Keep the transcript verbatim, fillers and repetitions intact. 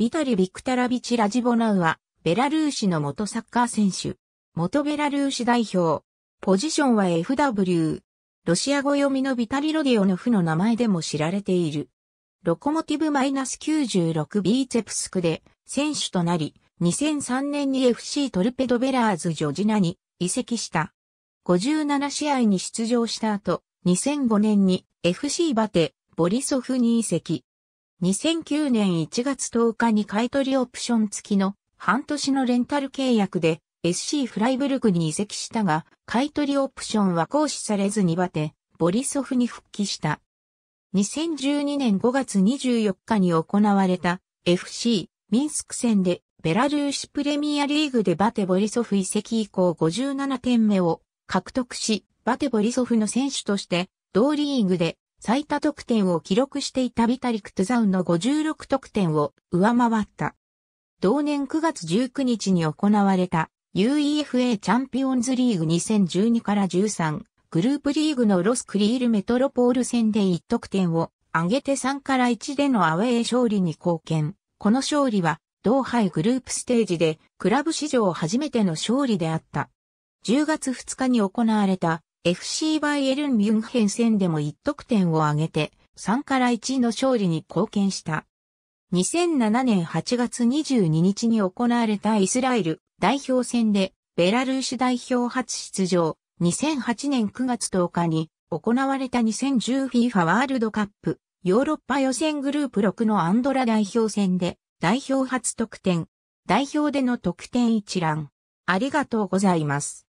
ビタリ・ビクタラビチ・ラジボナウは、ベラルーシの元サッカー選手。元ベラルーシ代表。ポジションは エフダブリュー。ロシア語読みのビタリ・ロディオノフの名前でも知られている。ロコモティブ きゅうじゅうろく ビーツェプスクで選手となり、にせんさんねんに エフシー トルペドベラーズジョジナに移籍した。ごじゅうななしあいに出場した後、にせんごねんに エフシー バテ、ボリソフに移籍。にせんきゅうねんいちがつとおかに買取オプション付きの半年のレンタル契約で エスシー フライブルクに移籍したが、買取オプションは行使されずにバテ、ボリソフに復帰した。にせんじゅうにねんごがつにじゅうよっかに行われた エフシー ミンスク戦でベラルーシプレミアリーグでバテ・ボリソフ移籍以降ごじゅうななてんめを獲得し、バテ・ボリソフの選手として同リーグで最多得点を記録していたビタリ・クトゥザウンのごじゅうろくとくてんを上回った。同年くがつじゅうくにちに行われた ユーイーエフエー チャンピオンズリーグにせんじゅうにからじゅうさんグループリーグのロスクリールメトロポール戦でいちとくてんを上げてさんからいちでのアウェー勝利に貢献。この勝利は同杯グループステージでクラブ史上初めての勝利であった。じゅうがつふつかに行われた エフシー バイエルンミュンヘン戦でもいちとくてんを上げてさんからいちの勝利に貢献した。にせんななねんはちがつにじゅうににちに行われたイスラエル代表戦でベラルーシ代表初出場。にせんはちねんくがつとおかに行われた にせんじゅう フィファ ワールドカップヨーロッパ予選グループろくのアンドラ代表戦で代表初得点。代表での得点一覧。ありがとうございます。